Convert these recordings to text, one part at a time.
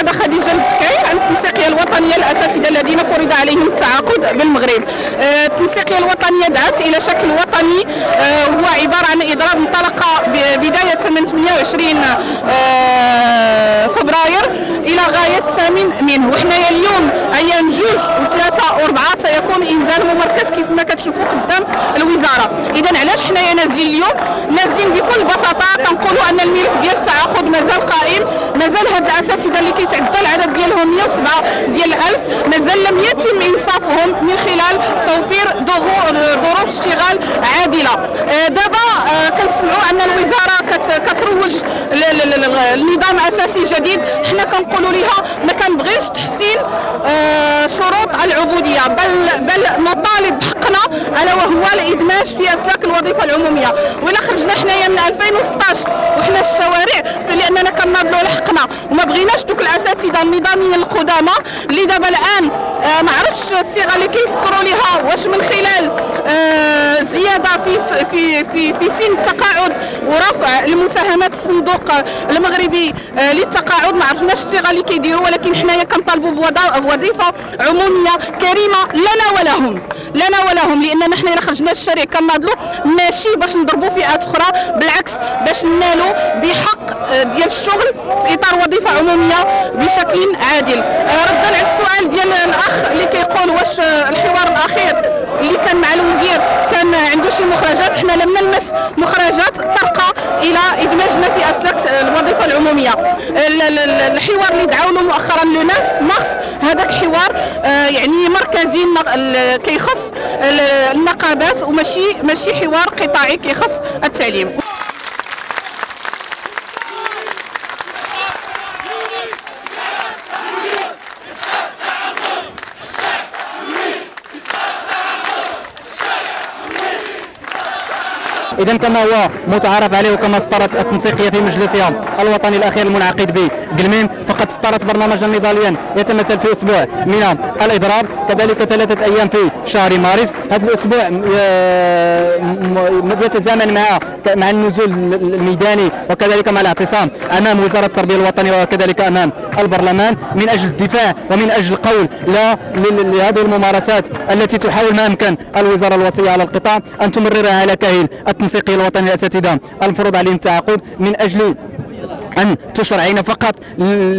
الأستاذة خديجة البكاي عن التنسيقية الوطنية للأساتذة الذين فرض عليهم التعاقد بالمغرب. التنسيقية الوطنية دعت إلى شكل وطني هو عبارة عن إضراب انطلق بداية من 28 فبراير إلى غاية 8 منه، وحنايا اليوم أيام 2 و3 و4 سيكون إنزال مركز كيف ما كتشوفوا قدام الوزارة. إذا علاش حنايا نازلين اليوم؟ نازلين بكل بساطة كنقولوا أن الملف ديال التعاقد مازال قائم، مازال هاد الأساتذة اللي كيتعدى العدد ديالهم 107 ديال الألف مازال لم يتم إنصافهم من خلال توفير ظروف اشتغال عادلة. دابا كنسمعوا أن الوزارة كتروج لنظام أساسي جديد، حنا كنقولوا لها ما كنبغيوش تحسين شروط العبودية، بل نطالب بحقنا ألا وهو الإدماج في أسلاك الوظيفة العمومية. وإلا خرجنا حنايا من 2016 وحنا الشوارع لأننا كنناضلوا على حقنا وما بغيناش دوك الأساتذة النظاميين القدامى اللي دابا الآن ما عرفتش الصيغة اللي كيفكروا ليها، واش من خلال زيادة في سن التقاعد ورفع المساهمات في الصندوق المغربي للتقاعد، ما عرفناش الصيغة اللي كيديروا، ولكن حنايا كنطالبوا بوظيفة عمومية كريمة لنا ولهم، لأننا حنا إلا خرجنا للشارع كنناضلوا ماشي باش نضربوا فئات أخرى، بالعكس باش ننالوا بحق ديال الشغل في إطار وظيفة عمومية بشكل عادل. ردا على السؤال ديال الأخ اللي كيقول واش الحوار الأخير اللي كان مع الوزير كان عنده شي مخرجات، حنا لم نلمس مخرجات ترقى إلى إدماجنا في أسلاك الوظيفة العمومية. الحوار اللي دعاو له مؤخرا لو 9 مارس هذاك حوار يعني مركزي كيخص النقابات وماشي حوار قطاعي كيخص التعليم. إذا كما هو متعارف عليه وكما سطرت التنسيقية في مجلسها الوطني الأخير المنعقد بقلميم، فقد سطرت برنامجا نضاليا يتمثل في أسبوع من الإضراب، كذلك 3 أيام في شهر مارس. هذا الأسبوع يتزامن مع النزول الميداني وكذلك مع الاعتصام أمام وزارة التربية الوطنية وكذلك أمام البرلمان من أجل الدفاع ومن أجل القول لا لهذه الممارسات التي تحاول ما أمكن الوزارة الوصية على القطاع أن تمررها على كاهل التنسيقية الوطنية للأساتذة المفروض عليهم التعاقد من أجل أن تشرعين فقط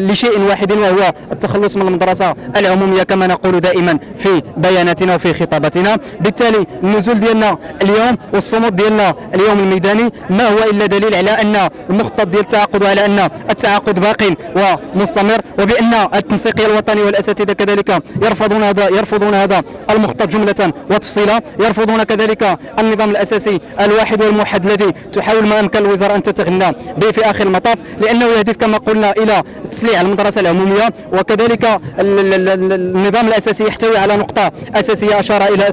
لشيء واحد وهو التخلص من المدرسة العمومية كما نقول دائما في بياناتنا وفي خطاباتنا. بالتالي النزول ديالنا اليوم والصمود ديالنا اليوم الميداني ما هو إلا دليل على أن المخطط ديال التعاقد وعلى أن التعاقد باق ومستمر، وبأن التنسيقية الوطنية والأساتذة كذلك يرفضون هذا المخطط جملة وتفصيلا، يرفضون كذلك النظام الأساسي الواحد والموحد الذي تحاول ما أمكن الوزارة أن تتغنى به في آخر المطاف، لأنه يهدف كما قلنا إلى تسليع المدرسة العمومية. وكذلك النظام الأساسي يحتوي على نقطة أساسية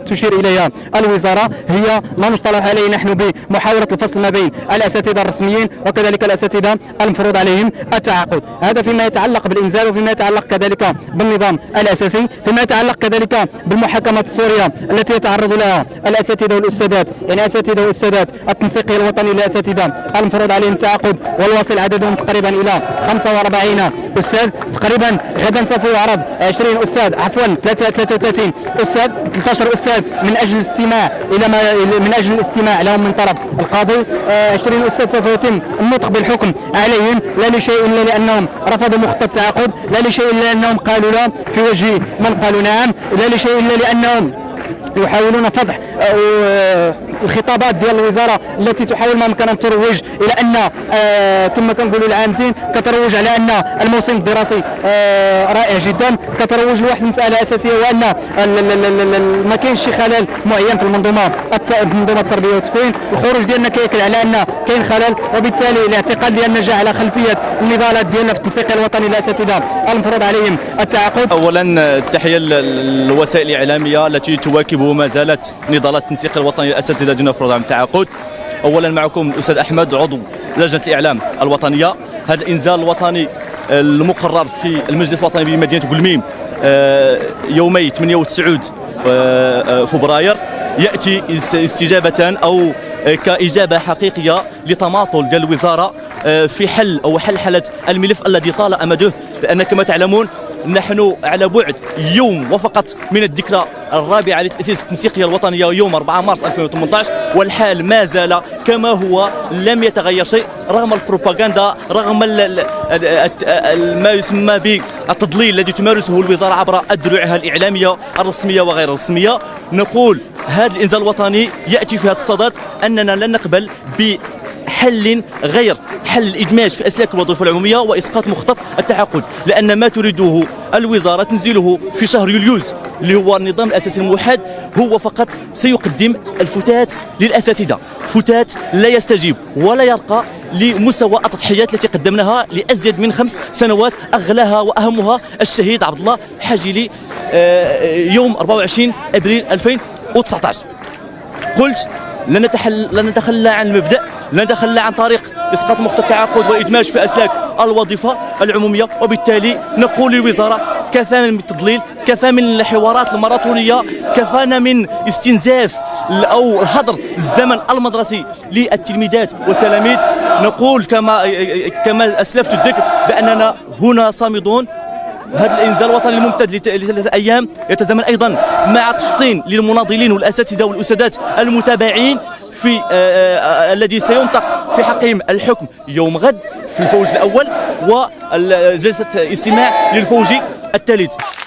تشير إليها الوزارة، هي ما نصطلح عليه نحن بمحاولة الفصل ما بين الأساتذة الرسميين وكذلك الأساتذة المفروض عليهم التعاقد. هذا فيما يتعلق بالإنزال وفيما يتعلق كذلك بالنظام الأساسي، فيما يتعلق كذلك بالمحاكمات السورية التي يتعرض لها الأساتذة والأستاذات، يعني أساتذة وأستاذات التنسيقية الوطنية للأساتذة المفروض عليهم التعاقد والواصل عددهم تقريبا إلى 45 أستاذ تقريبا. غدا سوف يعرض 13 أستاذ من أجل الاستماع لهم من طرف القاضي. 20 أستاذ سوف يتم النطق بالحكم عليهم لا لشيء إلا لأنهم رفضوا مخطط التعاقد، لا لشيء إلا لأنهم قالوا لا في وجه من قالوا نعم، لا لشيء إلا لأنهم يحاولون فضح الخطابات ديال الوزاره التي تحاول ما امكن ان تروج الى ان كما كنقولوا العامسين كتروج على ان الموسم الدراسي رائع جدا، كتروج لواحد المساله اساسيه وان ما كاينش شي خلل معين في المنظومه التربيه والتكوين. الخروج ديالنا كياكد على ان كاين خلل، وبالتالي الاعتقاد ديالنا جاء على خلفيه النضالات ديالنا في التنسيق الوطني للاساتذه المفروض عليهم التعاقد. اولا تحيه للوسائل الاعلاميه التي تواكب وما زالت نضالات التنسيق الوطني للاساتذه دون فرض عن التعاقد. اولا معكم الاستاذ احمد عضو لجنه الاعلام الوطنيه. هذا الانزال الوطني المقرر في المجلس الوطني بمدينه قلميم يومي 8 و9 فبراير يأتي استجابة أو كإجابة حقيقية لتماطل ديال الوزارة في حل أو حلحلة الملف الذي طال أمده، لأن كما تعلمون نحن على بعد يوم وفقط من الذكرى الرابعة لتأسيس التنسيقية الوطنية يوم 4 مارس 2018 والحال ما زال كما هو، لم يتغير شيء رغم البروباغندا، رغم ما يسمى بالتضليل الذي تمارسه الوزارة عبر أدرعها الإعلامية الرسمية وغير الرسمية. نقول هذا الإنزال الوطني يأتي في هذا الصدد أننا لن نقبل بحل غير حل الإدماج في أسلاك الوظيفة العمومية وإسقاط مخطط التعاقد، لأن ما تريده الوزارة تنزيله في شهر يوليوز اللي هو النظام الأساسي الموحد هو فقط سيقدم الفتات للأساتذة، فتات لا يستجيب ولا يرقى لمستوى التضحيات التي قدمناها لأزيد من 5 سنوات، أغلاها وأهمها الشهيد عبد الله حاجلي يوم 24 أبريل 2019. قلت لن نتخلى عن المبدأ، لن نتخلى عن طريق إسقاط مخطط التعاقد والإدماج في أسلاك الوظيفة العمومية، وبالتالي نقول للوزارة كفانا من التضليل، كفانا من الحوارات الماراثونية، كفانا من استنزاف أو الهدر الزمن المدرسي للتلميذات والتلاميذ. نقول كما أسلفت الذكر بأننا هنا صامدون. هذا الانزال الوطني الممتد ل3 أيام يتزامن ايضا مع تحصين للمناضلين والاساتذه والاسدات المتابعين في الذي سينطق في حقهم الحكم يوم غد في الفوج الاول وجلسه استماع للفوج الثالث.